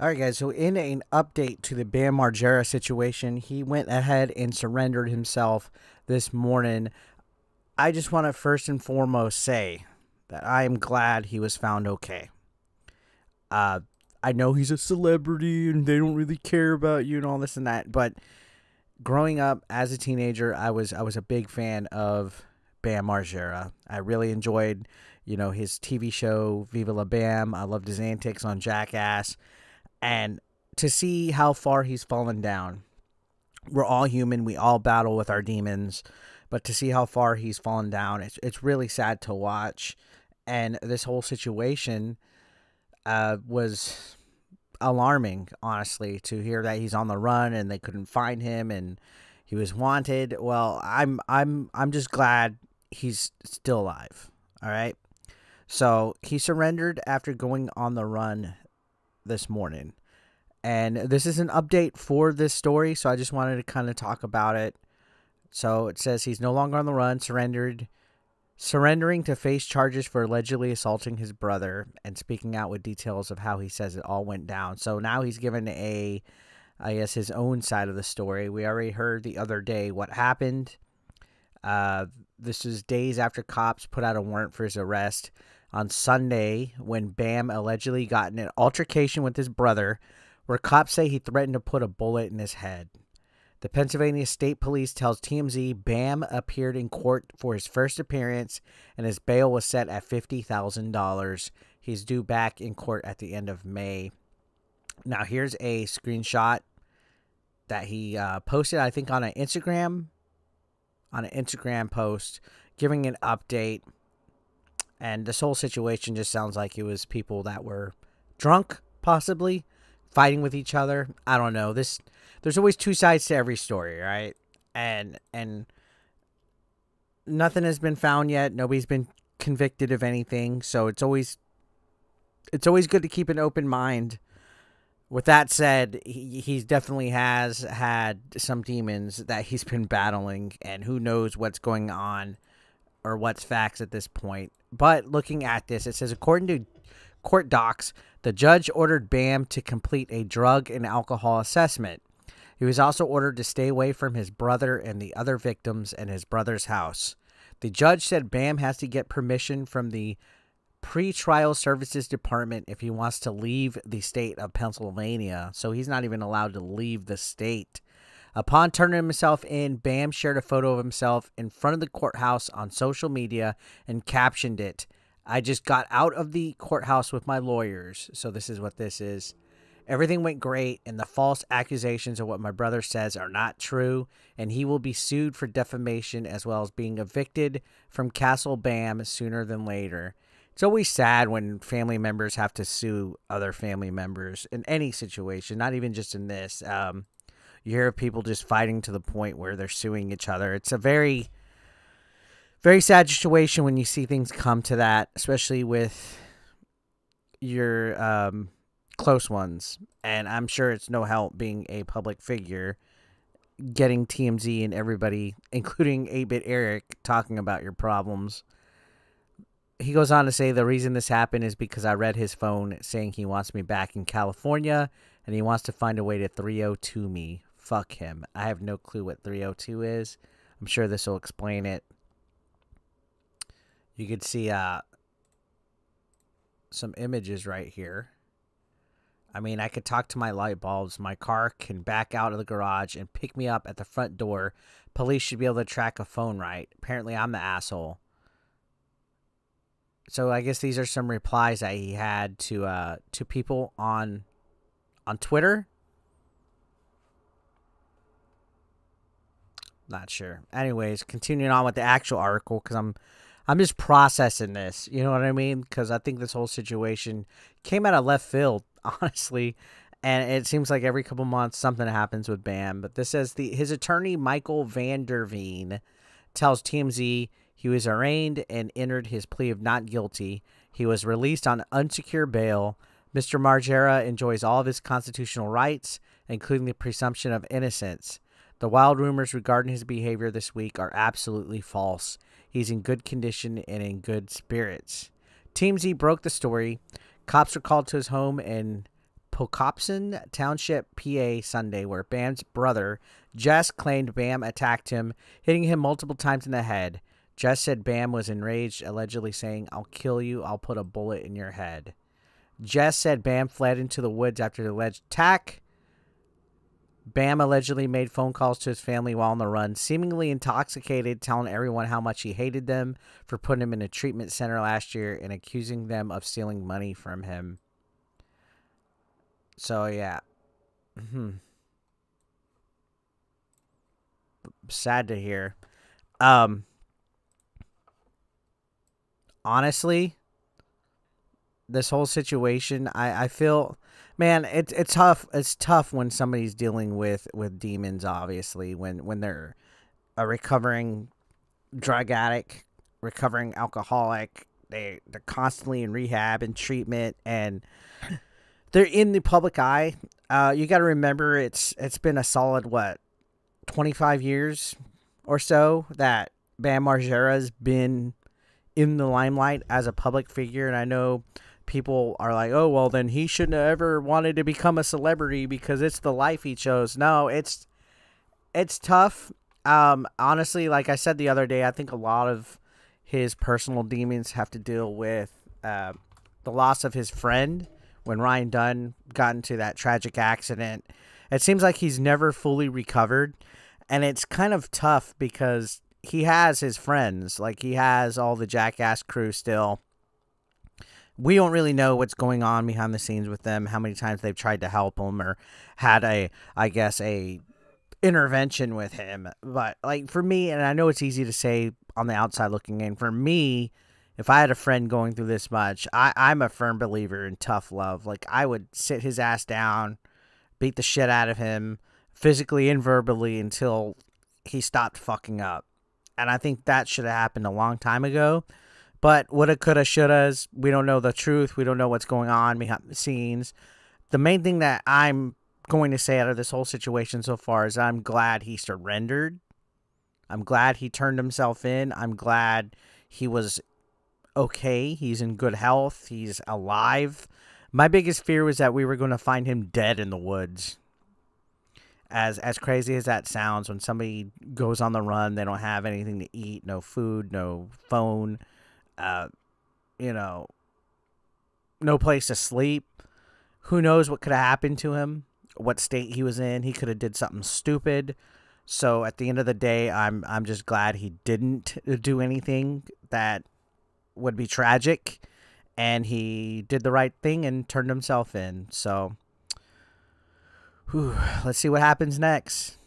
All right, guys, so in an update to the Bam Margera situation, he went ahead and surrendered himself this morning. I just want to first and foremost say that I am glad he was found okay. I know he's a celebrity and they don't really care about you and all this and that, but growing up as a teenager, I was a big fan of Bam Margera. I really enjoyed, you know, his TV show, Viva La Bam. I loved his antics on Jackass. And to see how far he's fallen down, we're all human. We all battle with our demons. But to see how far he's fallen down, it's really sad to watch. And this whole situation was alarming, honestly, to hear that he's on the run and they couldn't find him and he was wanted. Well, I'm just glad he's still alive. All right. So he surrendered after going on the run this morning, and this is an update for this story, so I just wanted to kind of talk about it. So it says he's no longer on the run, surrendering to face charges for allegedly assaulting his brother and speaking out with details of how he says it all went down. So now he's given a, I guess, his own side of the story. We already heard the other day what happened. This is days after cops put out a warrant for his arrest on Sunday, when Bam allegedly got in an altercation with his brother, where cops say he threatened to put a bullet in his head. The Pennsylvania State Police tells TMZ Bam appeared in court for his first appearance, and his bail was set at $50,000. He's due back in court at the end of May. Now, here's a screenshot that he posted, I think, on an Instagram, post, giving an update. And this whole situation just sounds like it was people that were drunk, possibly, fighting with each other. I don't know. There's always two sides to every story, right? And nothing has been found yet. Nobody's been convicted of anything. So it's always good to keep an open mind. With that said, he definitely has had some demons that he's been battling, and who knows what's going on or what's facts at this point. But looking at this, it says, according to court docs, the judge ordered Bam to complete a drug and alcohol assessment. He was also ordered to stay away from his brother and the other victims and his brother's house. The judge said Bam has to get permission from the Pretrial Services Department if he wants to leave the state of Pennsylvania. So he's not even allowed to leave the state. Upon turning himself in, Bam shared a photo of himself in front of the courthouse on social media and captioned it, "I just got out of the courthouse with my lawyers." So this is what this is. "Everything went great, and the false accusations of what my brother says are not true, and he will be sued for defamation as well as being evicted from Castle Bam sooner than later." It's always sad when family members have to sue other family members in any situation, not even just in this. You hear of people just fighting to the point where they're suing each other. It's a very, very sad situation when you see things come to that, especially with your close ones. And I'm sure it's no help being a public figure, getting TMZ and everybody, including 8-Bit Eric, talking about your problems. He goes on to say, "The reason this happened is because I read his phone saying he wants me back in California, and he wants to find a way to 302 me. Fuck him." I have no clue what 302 is. I'm sure this will explain it. You could see some images right here. I mean, I could talk to my light bulbs. My car can back out of the garage and pick me up at the front door. Police should be able to track a phone, right? Apparently, I'm the asshole. So I guess these are some replies that he had to people on Twitter. Not sure. Anyways, continuing on with the actual article, because I'm just processing this. You know what I mean? Because I think this whole situation came out of left field, honestly. And it seems like every couple months something happens with Bam. But this says his attorney, Michael Van Der Veen, tells TMZ he was arraigned and entered his plea of not guilty. He was released on unsecure bail. Mr. Margera enjoys all of his constitutional rights, including the presumption of innocence. The wild rumors regarding his behavior this week are absolutely false. He's in good condition and in good spirits. TMZ broke the story. Cops were called to his home in Pocopson Township, PA, Sunday, where Bam's brother, Jess, claimed Bam attacked him, hitting him multiple times in the head. Jess said Bam was enraged, allegedly saying, "I'll kill you, I'll put a bullet in your head." Jess said Bam fled into the woods after the alleged attack. Bam allegedly made phone calls to his family while on the run, seemingly intoxicated, telling everyone how much he hated them for putting him in a treatment center last year and accusing them of stealing money from him. So, yeah. Sad to hear. Honestly, this whole situation, I feel, man, it's tough. It's tough when somebody's dealing with demons, obviously, when they're a recovering drug addict, recovering alcoholic, they're constantly in rehab and treatment, and they're in the public eye. You got to remember, it's been a solid, what, 25 years or so that Bam Margera's been in the limelight as a public figure. And I know people are like, "Oh, well, then he shouldn't have ever wanted to become a celebrity because it's the life he chose." No, it's tough. Honestly, like I said the other day, I think a lot of his personal demons have to deal with the loss of his friend when Ryan Dunn got into that tragic accident. It seems like he's never fully recovered, and it's kind of tough because he has his friends. Like, he has all the Jackass crew still. We don't really know what's going on behind the scenes with them, how many times they've tried to help him or had a, I guess, a intervention with him. But, like, for me, and I know it's easy to say on the outside looking in, for me, if I had a friend going through this much, I'm a firm believer in tough love. Like, I would sit his ass down, beat the shit out of him, physically and verbally, until he stopped fucking up. And I think that should have happened a long time ago. But woulda, coulda, shouldas, we don't know the truth. We don't know what's going on behind the scenes. The main thing that I'm going to say out of this whole situation so far is I'm glad he surrendered. I'm glad he turned himself in. I'm glad he was okay. He's in good health. He's alive. My biggest fear was that we were going to find him dead in the woods. As crazy as that sounds, when somebody goes on the run, they don't have anything to eat, no food, no phone, you know, no place to sleep. Who knows what could have happened to him, what state he was in. He could have did something stupid. So at the end of the day, I'm just glad he didn't do anything that would be tragic, and he did the right thing and turned himself in. So, whew, let's see what happens next.